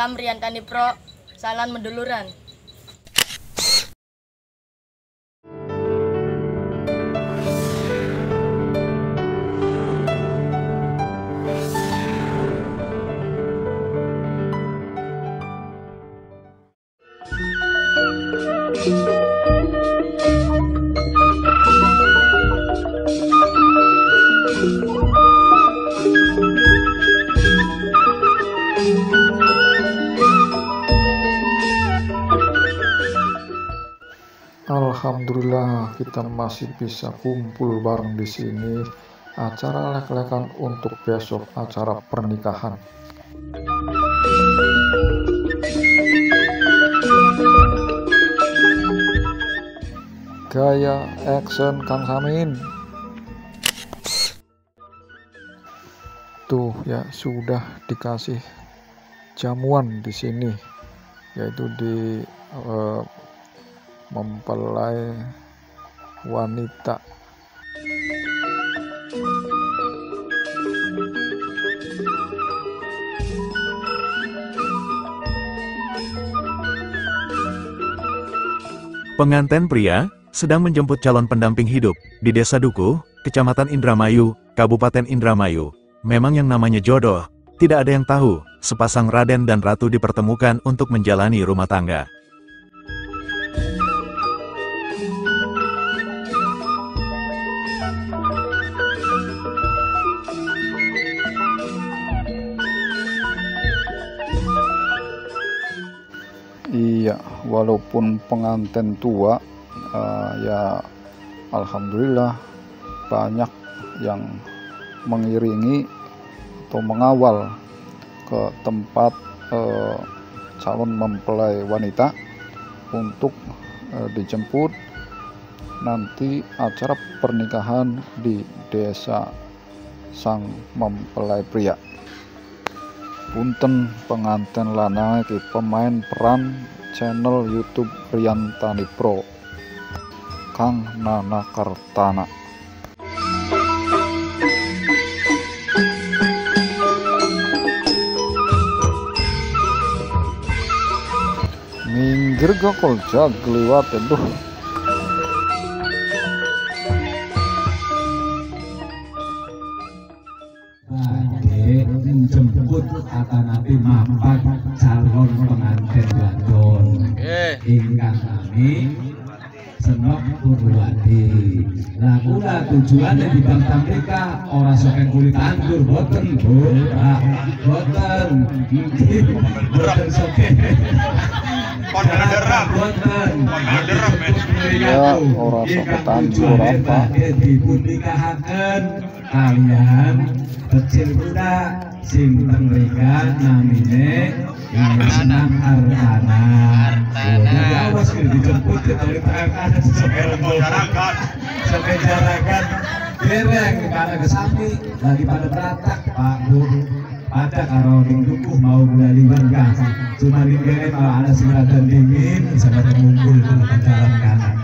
Salam Rian Tani Pro, salam menduluran. Alhamdulillah, kita masih bisa kumpul bareng di sini. Acara lek-lekan untuk besok acara pernikahan. Gaya action Kang Samin. Tuh ya, sudah dikasih jamuan di sini, yaitu di mempelai wanita. Penganten pria sedang menjemput calon pendamping hidup di Desa Dukuh, Kecamatan Indramayu, Kabupaten Indramayu. Memang yang namanya jodoh, tidak ada yang tahu. Sepasang Raden dan Ratu dipertemukan untuk menjalani rumah tangga. Iya, walaupun pengantin tua, ya alhamdulillah banyak yang mengiringi atau mengawal ke tempat calon mempelai wanita untuk dijemput nanti acara pernikahan di desa sang mempelai pria. Punten penganten lanang iki pemain peran channel YouTube Rian Tani Pro, Kang Nana Kartana. Minggir gokol jagliwat aduh. Jemput atanate mapan calon pengantin gadon ingkang kami senok Nurwati. Lah kula tujuane dibang tamrika ora saking kulit anggur boten Bu. Boten. Boten saking. Padahal derem. Boten. Padahal derem. Ya ora saking tandur apa dipunikahaken kalian kecil budak sing mereka namine Bapak Kartana. Ya wis dijemput ke Talikang Jarakan. Sampai Jarakan dereng karena kesapi lagi pada beratak Pak Bu. Ada karo ning Dukuh mau nglaliwan Kang. Cuma linggene malah ana sing rada dingin sampe ngumpul ke dalam kanan.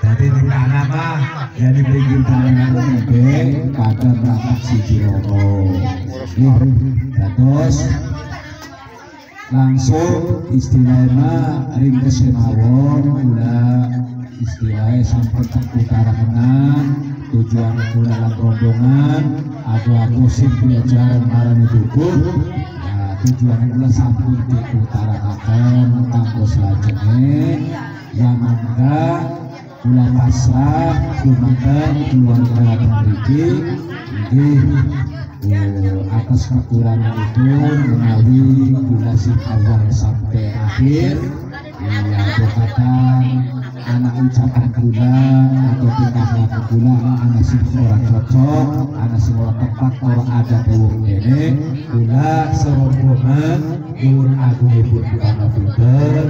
Dadi ning kanan mah ya diberi tangan ngene kadang beratak siji loro. Terus langsung istilahnya ringkes mawon udah istilahnya sampun utara kenan tujuan kula lan rombongan adu-adu sing Kiajaran marang Dukuh. Nah, tujuan kula sampun diutarakan kanggo selanjutnya ya mangga kula pasrah dumateng keluarga mriki nggih. Atas kekurangan itu menawi durasi awal sampai akhir ya berkata anak ucapan gula atau tingkahnya gula anak sing ora cocok anak sing ora tepat orang ada wong ngene gula serombongan nur agung ibu ana pinter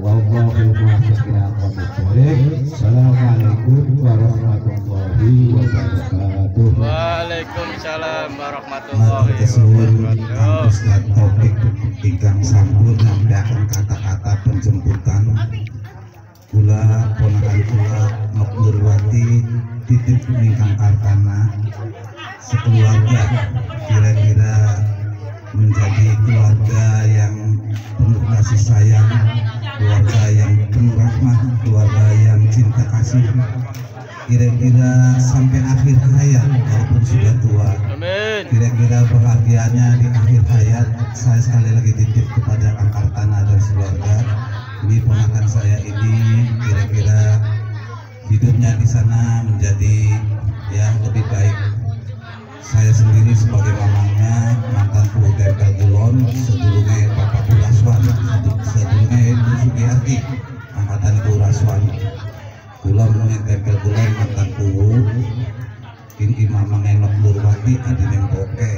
wallahu muwaffiqina lillahi assalamualaikum warahmatullahi wabarakatuh. Waalaikumsalam warahmatullahi wabarakatuh. Topik ingkang sampun nandhaken kata-kata penjemputan kula ponakan kula Nurwati titip ingkang Kartana sekeluarga kira-kira menjadi keluarga yang penuh kasih sayang, keluarga yang penuh rahmat, keluarga yang cinta kasih, kira-kira sampai akhir hayat walaupun sudah tua. Kira-kira perhatiannya di akhir hayat, saya sekali lagi titip kepada Kang Kartana dan keluarga. Ini ponakan saya ini kira-kira hidupnya di sana menjadi yang lebih baik. Saya sendiri sebagai mamanya mantan Purwodempel Kulon, sedulurnya Bapak Puraswan, sedulurnya Ibu Sugiarti, angkatan Puraswan. Kulon Purwodempel Kulon mantan Purwodempel, ini mamangnya Nurwati adinya Poke,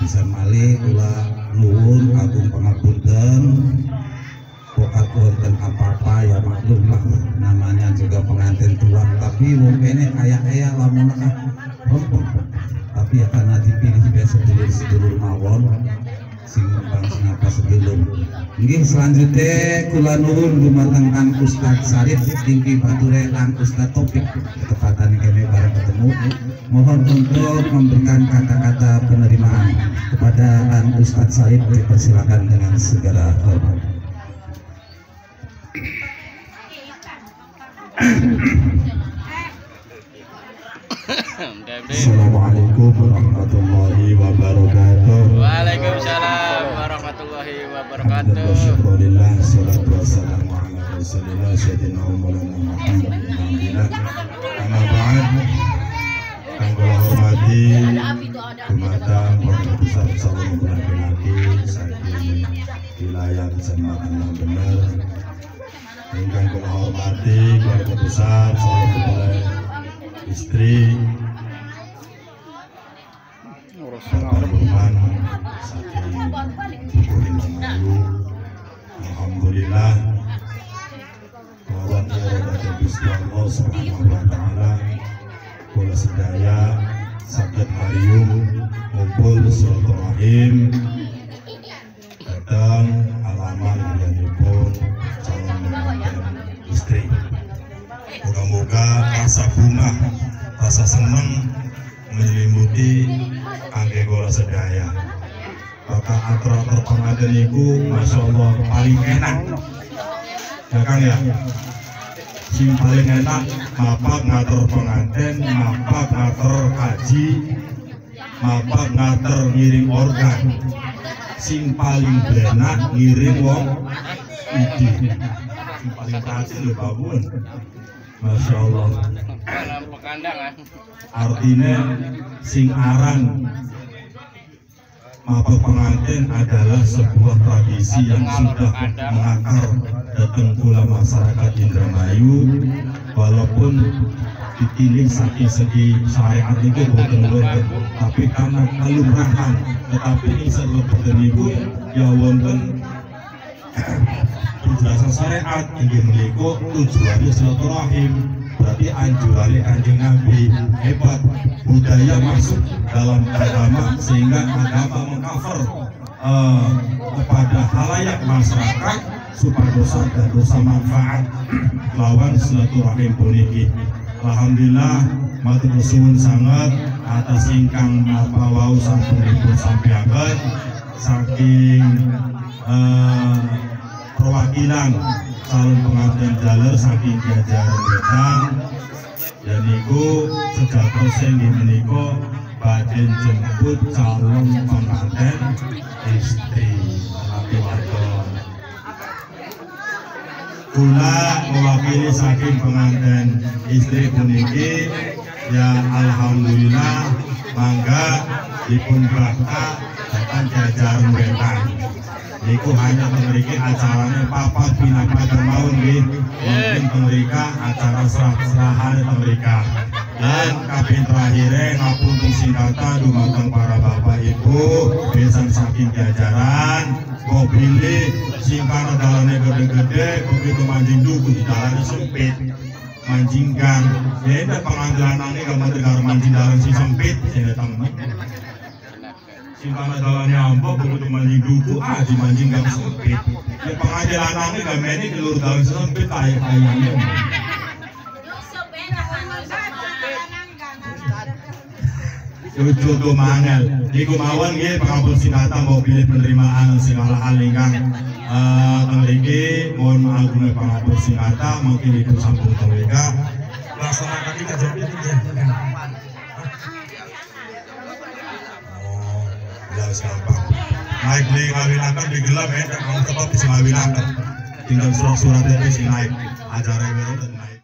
bisa malih ulah nuwun agung pangapunten. Bukan apa-apa ya maklum lah, namanya juga pengantin tua, tapi mungkinnya ayah-ayah lama nak rompong, tapi ya karena dipilih biasa sedulur-sedulur mawon sing bang sinapa sedulur. Nggih selanjutnya kula nuwun dumateng Ustadz Syarif tinggi bature lan Ustadz Topik, ketepatan kami bareng ketemu, mohon untuk memberikan kata-kata penerimaan kepada Ustadz Syarif, dipersilakan dengan segala hormat. Assalamualaikum warahmatullahi wabarakatuh. Waalaikumsalam warahmatullahi wabarakatuh. Alhamdulillah, salatu wassalamu ala rasulillah sayyidina Muhammadin wa ala alihi. Kang kula hormati dumateng para besar salam laki-laki saking wilayah Kecamatan Bener. Ingkang kula hormati keluarga besar salam kepada istri Bapak Nurman saking Dukuh Indramayu. Alhamdulillah kawat ya Rabbana bismillah subhanahu wa ta'ala kula sedaya sakit marium kumpul silaturahim datang alaman riyanipun istri. Moga-moga rasa bunga, rasa senang menyelimuti anggegora sedaya. Maka atur-atur pengajian itu, masya Allah paling enak. Ya Kang ya, sing paling enak. Mapak ngatur pengantin, mapak ngatur kaji, mapak ngatur ngiring organ. Sing paling enak ngiring wong. Ini paling berhasil ya babun, masya Allah. Artinya sing arang mabuk pengantin adalah sebuah tradisi yang sudah mengakar datang pula masyarakat Indramayu, walaupun dipilih saking segi syariat itu bukan luar, tapi karena kelurahan, tetapi ini sebelum berdenibu ya wonten penjelasan syariat ingin menikah tujuannya silaturahim, berarti anjurannya anjing Nabi. Hebat budaya masuk dalam agama sehingga agama mengcover kepada halayak masyarakat supaya dosa dan dosa manfaat lawan silaturahim puniki. Alhamdulillah matur nuwun sangat atas ingkang napa wau sampunipun sampeyan saking perwakilan calon pengantin jaler saking Kiajaran Wetan dan niku sejatos sing menika badhe jemput calon pengantin istri warga kula mewakili saking pengantin istri puniki ya alhamdulillah mangga dipun bakta datang Kiajaran Wetan. Iku hanya memiliki acaranya papat pinaka termaun di mungkin mereka acara serah-serahan mereka dan kapin terakhirnya ngapun singkata dumateng para bapak ibu besan saking Kiajaran mobilnya singkara dalannya gede-gede begitu mancing duku di dalannya sempit mancing gang ya ada pengantilanannya kalau dengar mancing dalan si sempit ya datang singkana dalannya ambok, begitu mancing duku, ah dimancing gak sempit. Ya pengajar anaknya gak menik, telur dalam sempit, ayam-ayamnya. Tujuh kumanel, di kumawan gih pengabul sinatang mau pilih penerimaan segala hal ingkang terliki mohon maaf guna pengabul sinatang mungkin itu sampun terlika laksanakan kita jadi terjadi. Oh, jelas gampang. Naik di kawinakan digelar ya, kalau sebab di kawinakan tinggal surat-surat itu sih naik acara itu naik.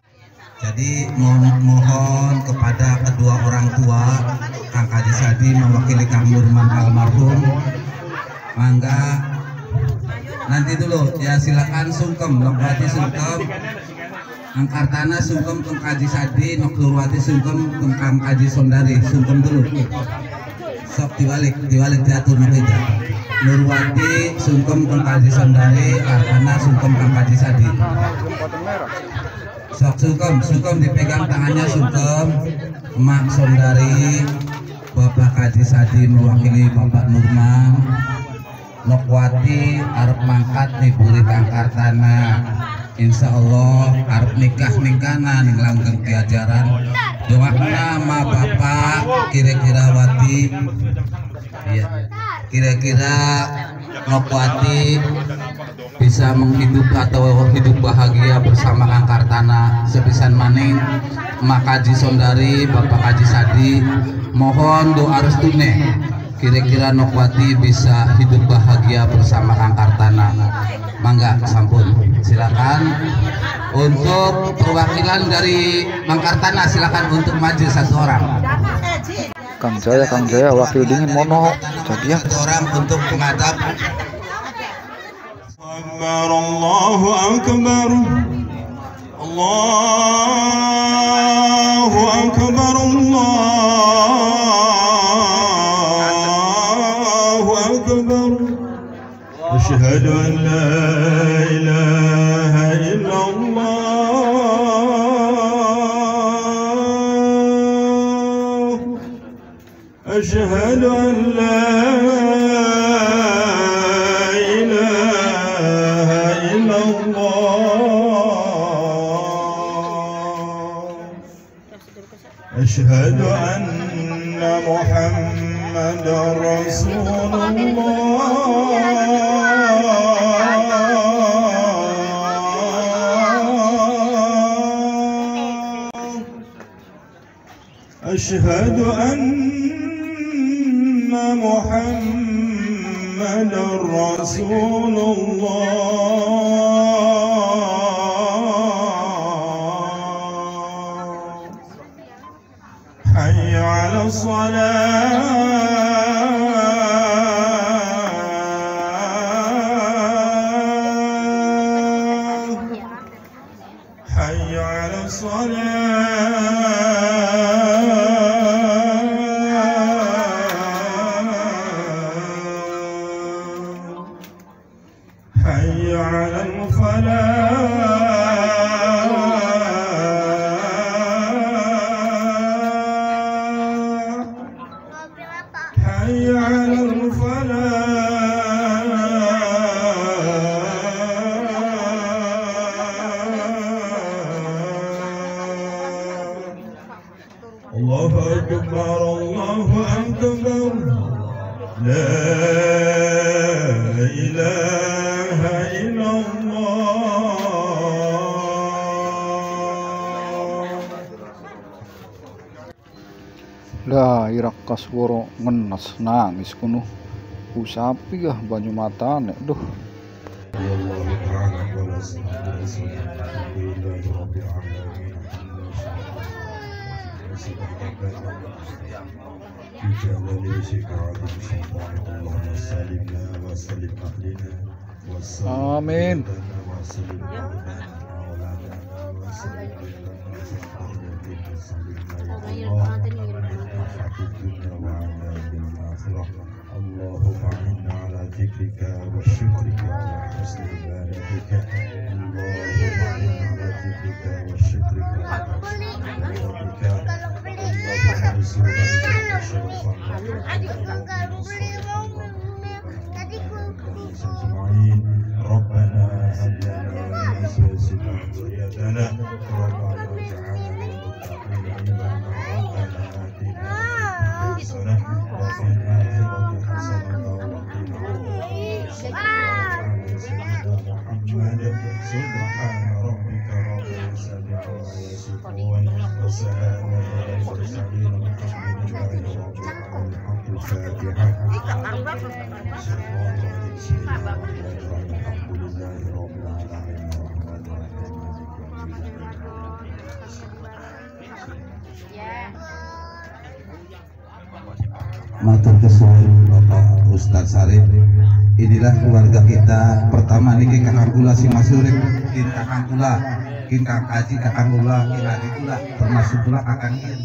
Jadi mohon kepada kedua orang tua Kang Kaji Sadi mewakili Kang Nurman almarhum, mangga nanti dulu ya, silakan sungkem Nurwati, sungkem Kang Kartana, sungkem Kang Kaji Sadi, Nurwati sungkem Kang Kaji Sondari, sungkem dulu sok diwalik diatur nanti jatuh. Nurwati sungkem Kang Kaji Sondari, Kartana sungkem Kang Kaji Sadi. Sungkem dipegang tangannya, sungkem Mak Sondari. Bapak Kaji Sadi mewakili Bapak Nurman. Nurwati arep mangkat diburi Kang Kartana, insya Allah arep nikah-nikahna ning langgeng kiajaran. Doakna ma Bapak kira-kira Wati, ya, kira-kira Nurwati bisa menghidup atau hidup bahagia bersama Kang Kartana. Sepisan maning Mak Kaji Sondari, Bapak Kaji Sadi, mohon doa restune kira-kira Nurwati bisa hidup bahagia bersama Kang Kartana. Mangga sampun, silakan untuk perwakilan dari Kang Kartana, silakan untuk maju satu orang. Kang Jaya wakil dingin mono jadi orang untuk menghadap. Allahu akbar, Allahu akbar, Allahu akbar. Asyhadu an la ilaha illallah, asyhadu an la ilaha illallah, asyhadu anna Muhammadan rasulullah. أشهد أن محمد رسول الله. حي على الصلاة، حي على الصلاة. Dah irak kasworo ngenes nangis kuno usapi ya banyu mata nek duh. Amin. Rabbana Matur kesuwun Bapak Ustadz Syarif. Inilah keluarga kita pertama niki kakang kula si Masyurik, kakang kula, kakang Aji, kakang kula, kakang kula termasuk kula kakang Ian.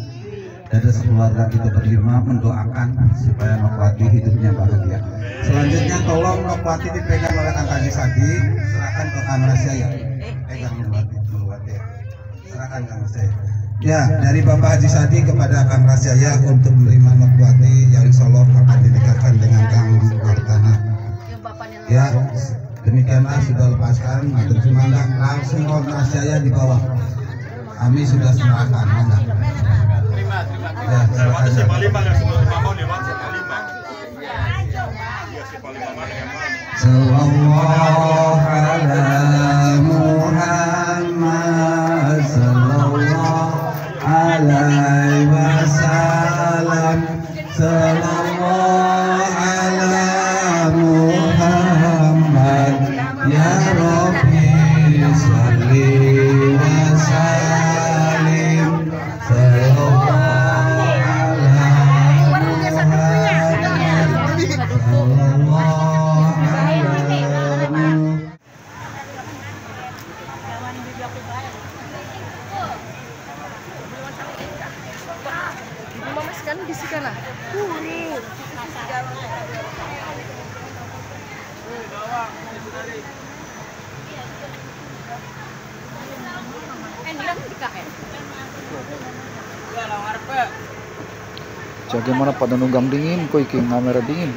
Dari keluarga kita berlima mendoakan supaya Nurwati hidupnya bahagia. Selanjutnya tolong Nurwati dipegang oleh Kang Kaji Sadi, serahkan ke kamera saya. Pegang Nurwati. Serahkan kamera saya. Ya, dari Bapak Haji Sadi kepada Kang Rasyaya untuk menerima Nurwati yang insya Allah akan dinikahkan dengan Kang Kartana. Ya, demikianlah sudah lepaskan, matur suwun langsung Kang Rasyaya di bawah. Kami sudah serahkan. Mana? Ya, serahkan. Sallallahu ala Muhammad sallallahu alaihi wasallam, sallallahu ala Muhammad ya Rabbi shalli wa sallim, sallallahu ala Muhammad sallallahu alaihi. Bagaimana pada nunggam dingin, kok iki kamera dingin.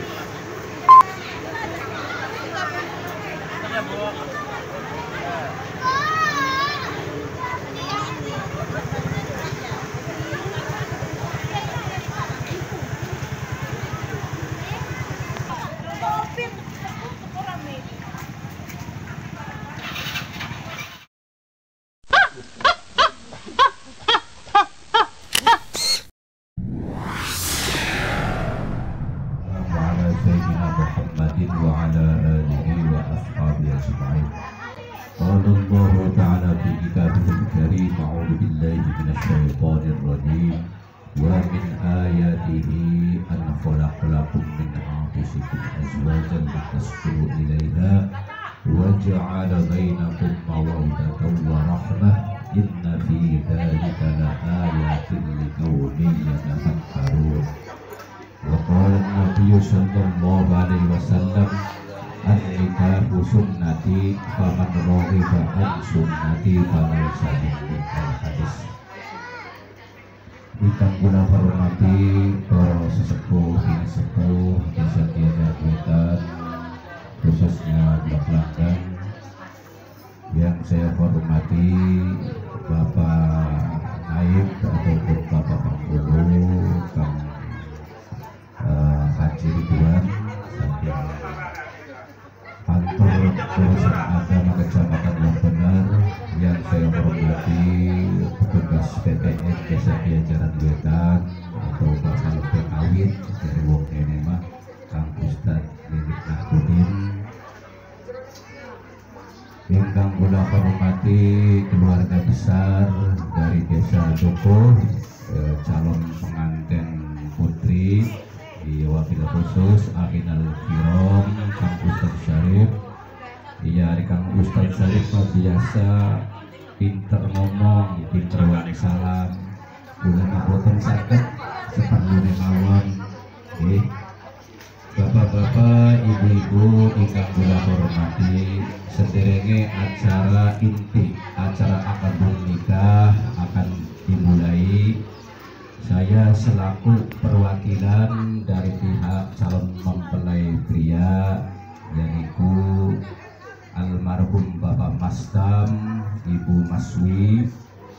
Bapak Mastam, Ibu Maswi,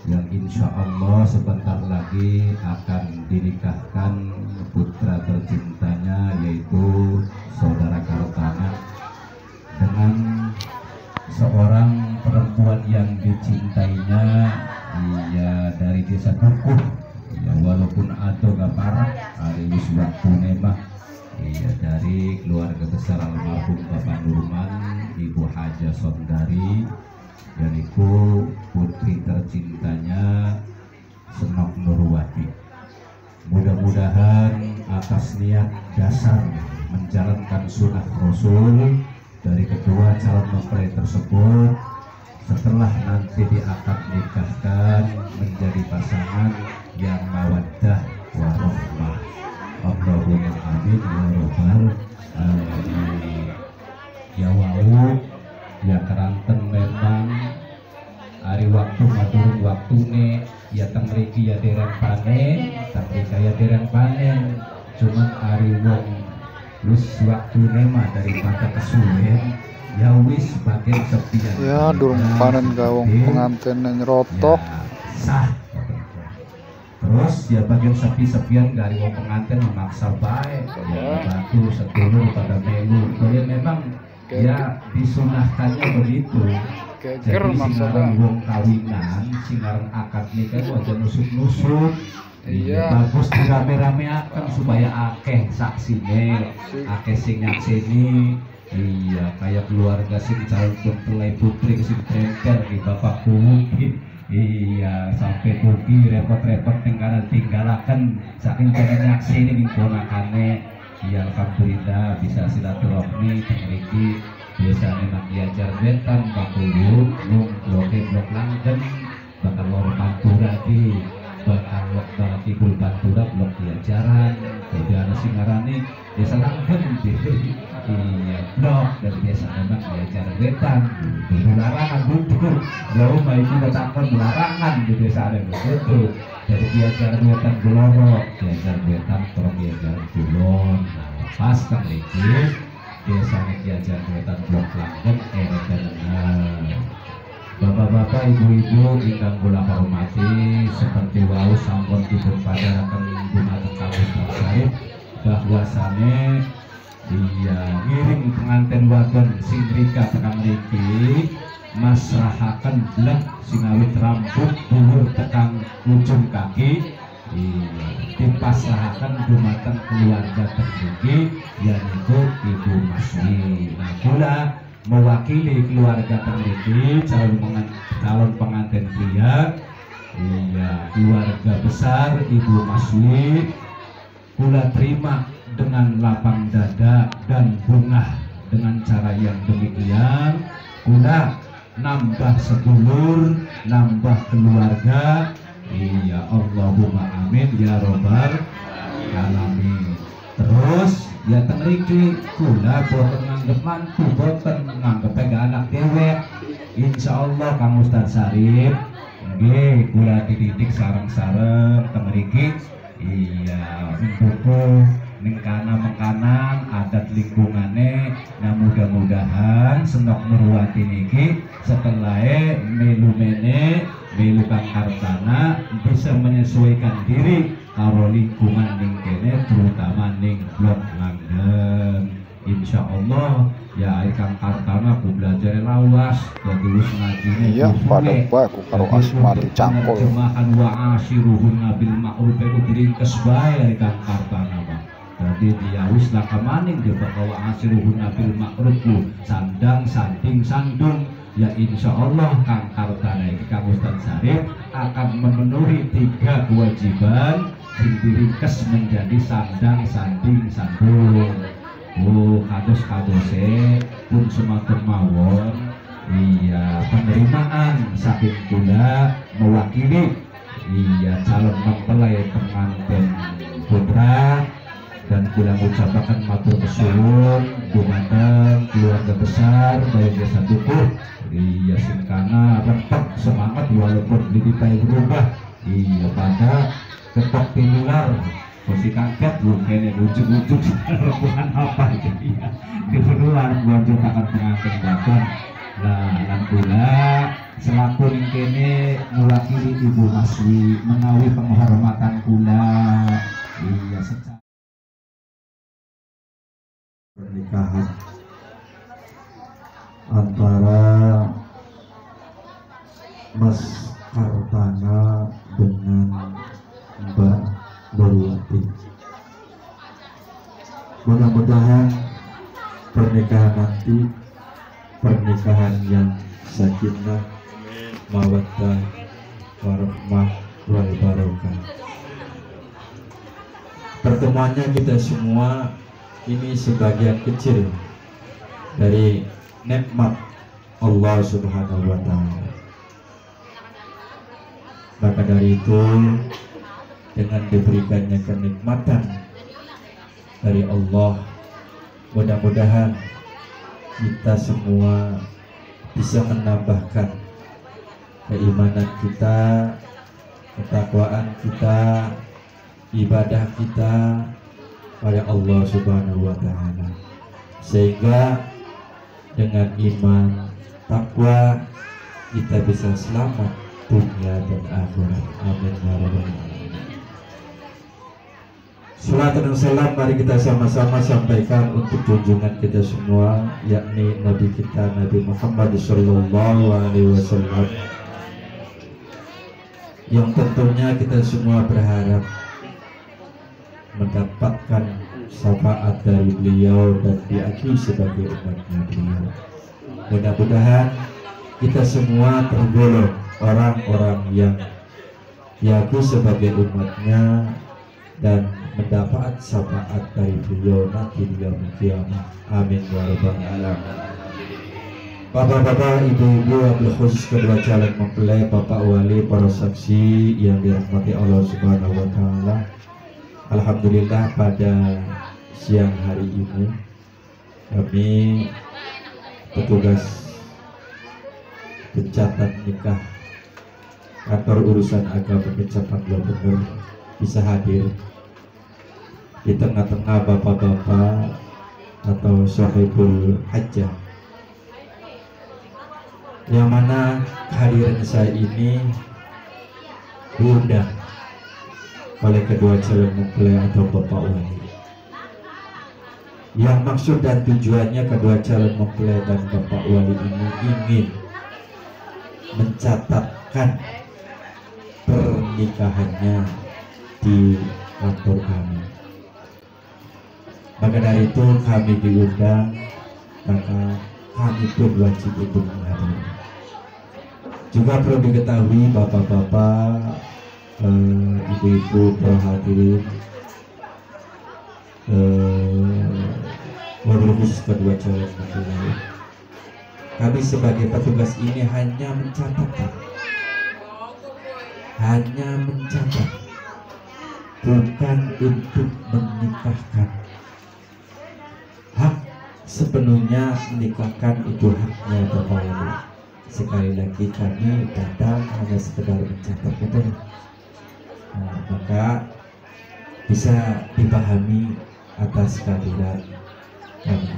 yang insya Allah sebentar lagi akan dinikahkan putra tercintanya, yaitu saudara Kartana, dengan seorang perempuan yang dicintainya ya, dari desa Dukuh ya, walaupun atau gak parah alias waktu nemah ya, dari keluarga besar almarhum Bapak Nurman, Ibu Hajah Sondari, yaitu putri tercintanya Senok Nurwati. Mudah-mudahan atas niat dasar menjalankan sunnah Rasul dari kedua calon mempelai tersebut, setelah nanti diakad nikahkan menjadi pasangan yang mawaddah warahmah. Allahumma amin ya rabbal alamin. Ya wau ya keranten memang hari waktu maturun waktu nih ya temriki ya dereng panen, temrika ya dereng panen, cuman hari wong wis waktu nema daripada kesuwen ya wis bagian sepian ya durung panen gawong pengantin nyerotoh ya, sah. Terus ya bagian sepi-sepian dari wong pengantin memaksa baik ya batu setulur pada melu kalian memang ya disunahkannya begitu. Jadi singaran wong kawinan, singaran akad nikah wajah nusuk-nusuk. Iya, bagus dirame-rame akan supaya akeh saksinya, akeh sing nyakseni. Iya, kayak keluarga sing calon mempelai putri sing tengker di bapak kumpin. Iya, sampai pergi repot-repot tinggal-tinggalakan saking pengen nyakseni ning ponakane. Ya alhamdulillah bisa silaturahmi memiliki desa memang Kiajaran Wetan Bangkulu Lung Loke Blok Langgeng Bakal Lor Pantura di Bakal Lok Balakibul Pantura Blok Kiajaran Kodana Singarani Desa Langgeng di Blok dari desa memang Kiajaran Wetan di Belarangan Budur jauh baik diletakkan Belarangan di desa ada begitu. Jadi Kiajaran Wetan Gelorok, Kiajaran Wetan Pro, Kiajaran Kulon. Nah, lepas kan lagi biasanya Kiajaran Wetan Blok Langgeng Bapak-bapak, ibu-ibu ingkang kula hormati, seperti wau sampun dipun padharaken dumateng Kaji Sadi bahwasane dia ngiring pengantin wadon sing rika tekan mriki masrahaken blek sinawit rambut dhuwur tekan ujung kaki dipasrahaken dumateng keluarga tertinggi yaitu Ibu Maswi. Nah kula mewakili keluarga tertinggi calon pengantin pria iya keluarga besar Ibu Maswi, kula terima dengan lapang dada dan bungah dengan cara yang demikian. Kula nambah sedulur, nambah keluarga. Iya Allahumma amin ya robbal alamin. Terus ya tenriki kula boten nganggep mantu, boten nganggep anak dewek. Insya Allah Kang Ustadz Syarif nggih kula dididik sareng-sareng tenriki iya mbuku ning kanan-mekanan adat lingkungannya. Nah mudah-mudahan Senok Nurwati niki setelah melu Kang Kartana bisa menyesuaikan diri karo lingkungan ning kene terutama ning Blok Langgeng. Insya Allah ya Kang Kartana aku belajar lawas jadi wis ngajine iya padha bae aku karo asmane cangkul jemahan wa ashiruhun bil ma'ruf aku diringkes bae Kang Kartana. Jadi dia wis lakamaning dia bakal asiruhun bil ma'rufku sandang sanding sandung ya insya Allah Kang Kartana iki Kang Ustadz Syarif akan memenuhi 3 kewajiban diringkes menjadi sandang sanding sandung. Oh kados-kadose pun sematur mawon iya penerimaan saking kula mewakili iya calon mempelai pengantin putra dan kula mengucapkan matur nuwun dumateng keluarga besar dari Desa Dukuh iya singkana rentek semangat walaupun ditipai berubah iya pada ketok tinular mesti kaget belum kene ujuk-ujuk rebuhan apa jadi ya di luar buat jatakan pengantin badan Nah, alhamdulillah selaku kene mewakili Ibu Maswi menawi penghormatan kula. Iya, secara pernikahan antara Mas Kartana dengan Mbak Nurwati. Mudah-mudahan pernikahan nanti pernikahan yang sakinah, mawaddah, warahmah, wal barokah. Pertemuannya kita semua ini sebagian kecil dari nikmat Allah Subhanahu wa Ta'ala. Maka dari itu, dengan diberikannya kenikmatan dari Allah, mudah-mudahan kita semua bisa menambahkan keimanan kita, ketakwaan kita, ibadah kita pada Allah Subhanahu wa Ta'ala, sehingga dengan iman takwa kita bisa selamat dunia dan akhirat. Amin ya rabbal alamin. Salawat dan salam mari kita sama-sama sampaikan untuk junjungan kita semua, yakni Nabi kita Nabi Muhammad Sallallahu Alaihi Wasallam, yang tentunya kita semua berharap mendapatkan syafaat dari beliau dan diakui sebagai umatnya beliau. Mudah-mudahan kita semua tergolong orang-orang yang diakui sebagai umatnya dan mendapat syafaat dari beliau nanti di yaumil qiyamah. Amin ya rabbal alamin. Bapak-bapak, ibu-ibu, wabil khusus kedua calon mempelai, bapak wali, para saksi yang dirahmati Allah Subhanahu wa Ta'ala. Alhamdulillah pada siang hari ini kami petugas pencatatan nikah Kantor Urusan Agama Kecamatan Dukuh bisa hadir di tengah-tengah bapak-bapak atau Sohibul Hajah, yang mana kehadiran saya ini diundang oleh kedua calon mempelai atau bapak wali, yang maksud dan tujuannya kedua calon mempelai dan bapak wali ini ingin mencatatkan pernikahannya di kantor kami. Maka dari itu kami diundang, maka kami pun wajib untuk menghadiri. Juga perlu diketahui bapak-bapak, ibu-ibu berhadirin, wabil khusus kedua calon mempelai, kami sebagai petugas ini hanya mencatat, bukan untuk menikahkan. Hak sepenuhnya menikahkan itu haknya bapak ibu. Sekali lagi kami datang hanya sekedar mencatat betul. Nah, maka bisa dipahami atas kehadiran kami.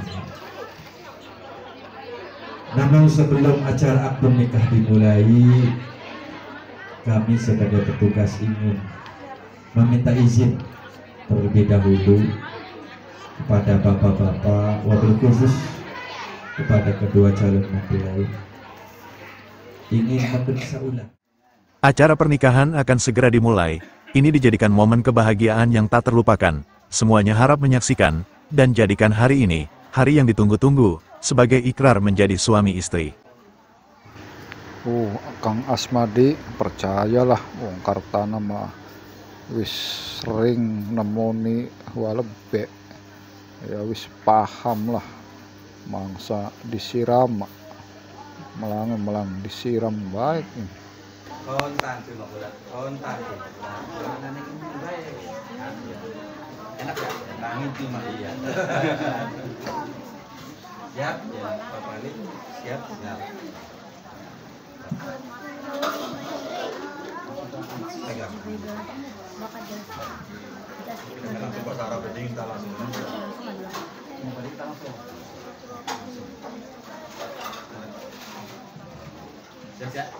Namun sebelum acara akad nikah dimulai, kami sebagai petugas ingin meminta izin terlebih dahulu kepada bapak-bapak, wabil khusus kepada kedua calon mempelai, ingin memeriksa ulang. Acara pernikahan akan segera dimulai. Ini dijadikan momen kebahagiaan yang tak terlupakan. Semuanya harap menyaksikan, dan jadikan hari ini, hari yang ditunggu-tunggu, sebagai ikrar menjadi suami istri. Kang Asmadi, percayalah, Wong Kartana mah wis sering nemoni walebek. Ya wis paham lah, mangsa disiram, melang-melang disiram baik ini. Kontan Jajak.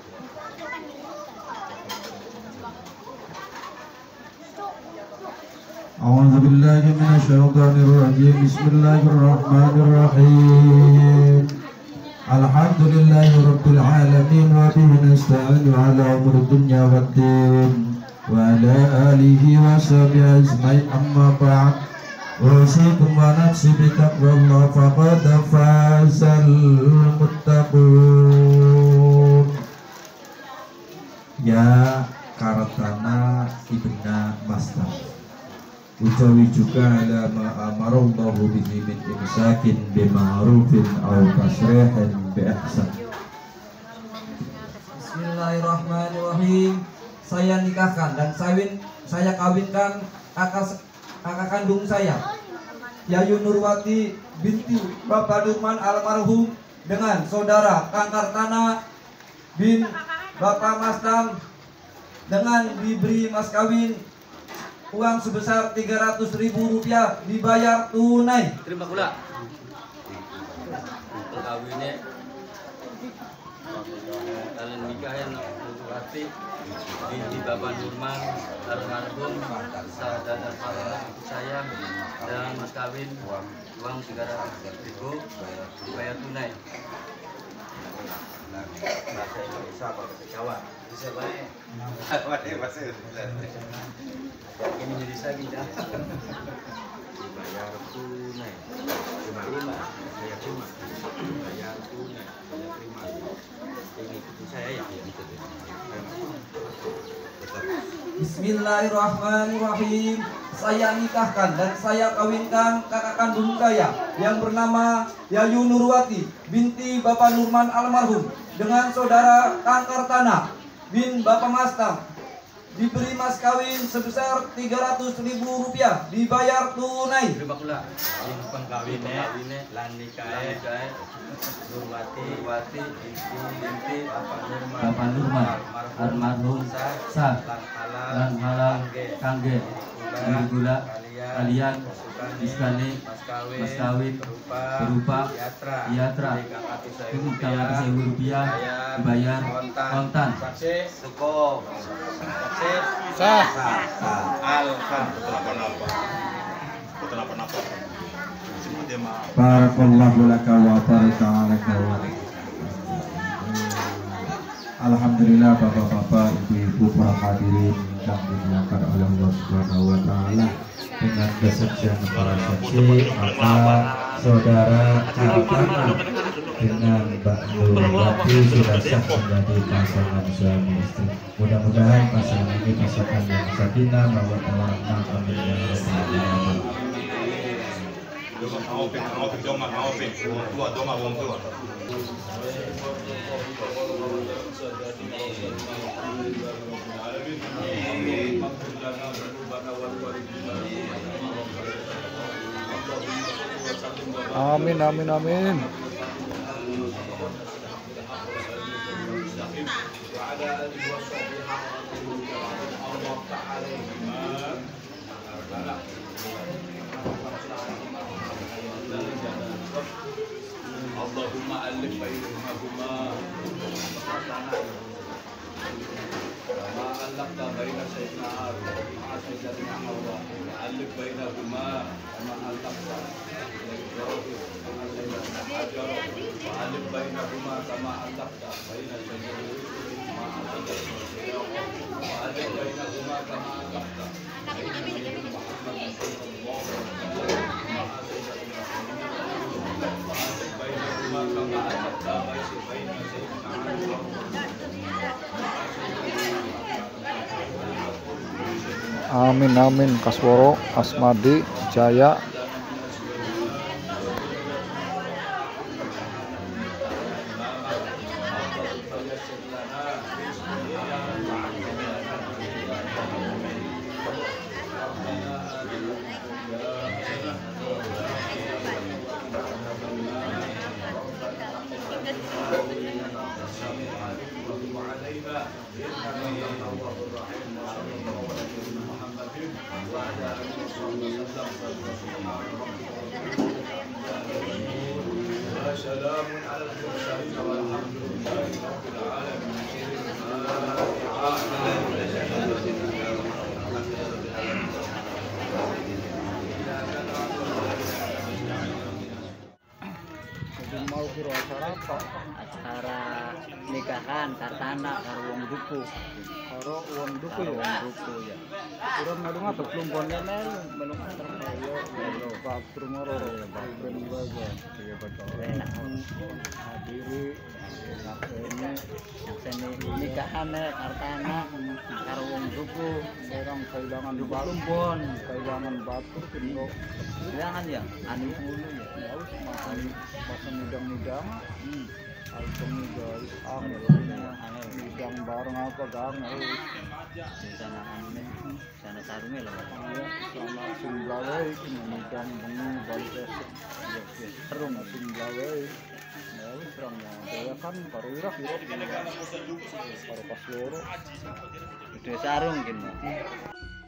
أعوذ بالله من الشيطان الرجيم بسم الله الرحمن الرحيم الحمد لله رب العالمين وبه نستعين على أمر الدنيا والدين وعلى آله وصحبه أجمعين أما بعد أوصيكم ونفسي بتقوى الله فقد فاز المتقون يا Kartana Ibnu Mastam Ucawi juga ala ma'amarallahu bihi min imsakin bima'rufin aw tasrihan bi'ahsan. Bismillahirrahmanirrahim. Saya nikahkan dan saya kawinkan kakak kandung saya, Yayu Nurwati binti Bapak Nurman almarhum dengan saudara Kang Kartana bin Bapak Mastam dengan diberi mas kawin uang sebesar 300.000 rupiah dibayar tunai. Terima pula. Kawinnya kalian nikahin Nurwati binti Bapak Nurman almarhum saudara saya dan mas kawin uang 300.000 dibayar tunai. Bahasa Indonesia apa bahasa Jawa? Bisa baik. Bahasa Indonesia. Ini Indonesia kita. Dibayar tunai. Cuma. Dibayar tunai. Terima. Ini itu saya yang gitu. Bismillahirrahmanirrahim. Saya nikahkan dan saya kawinkan kakak kandung saya yang bernama Yayu Nurwati binti Bapak Nurman almarhum dengan saudara Kang Kartana bin Bapak Mastam diberi mas kawin sebesar 300.000 rupiah dibayar tunai. Terima kasih. Pengkawinnya Lanikae Nurwati binti Bapak Nurman almarhum sa lan halang kangge gula kalian diskane mas kawin berupa iatra 300.000 rupiah dibayar kontan. Cukup sah alhamdulillah. Barakallahu laka wa baraka laka. Alhamdulillah bapak-bapak ibu-ibu para hadirin yang dimuliakan oleh Allah Subhanahu wa taala, dengan kesaksian para saksi maka saudara Kartana dengan Mbak Nurwati sudah sah menjadi pasangan suami istri. Mudah-mudahan pasangan ini pasangan yang sakinah mawaddah warahmah. Amin amin amin. Allahumma alif bainahuma وما بين شيئنا مع شجرنا الله وألف بينهما وما ألفت الحجر وألف بينهما كما ألفت بين الشجر وألف بينهما كما ألفت بين محمد صلى الله عليه وسلم وألف بينهما كما ألفت بين سيدنا الله. Amin amin. Kasworo Asmadi Jaya. Allahumma salli ala Muhammad wa ala ali Muhammad. وسلام على المرسلين والحمد لله رب العالمين. Mau acara apa? Acara nikahan Kartana karo wong Dukuh. Karo wong Dukuh ya. Urang melu ngapa klungkonnya melu melu terkaya lho Pak Prumoro ya Pak Prumoro ya. Ya betul. Enak hadiri sakjane sakjane nikahan Kartana karo wong Dukuh serong kailangan di Balumbon, kailangan Batur kene. Jangan ya anu ngono ya. Ya wis makan mudang-mudang, album guys, mudang bareng apa bareng, sana ane, sana sarungnya lah, sama sumbawe, mudang bengi balik terus sumbawe, lalu terangnya, saya kan baru irak irak, baru pas loro, udah sarung gini.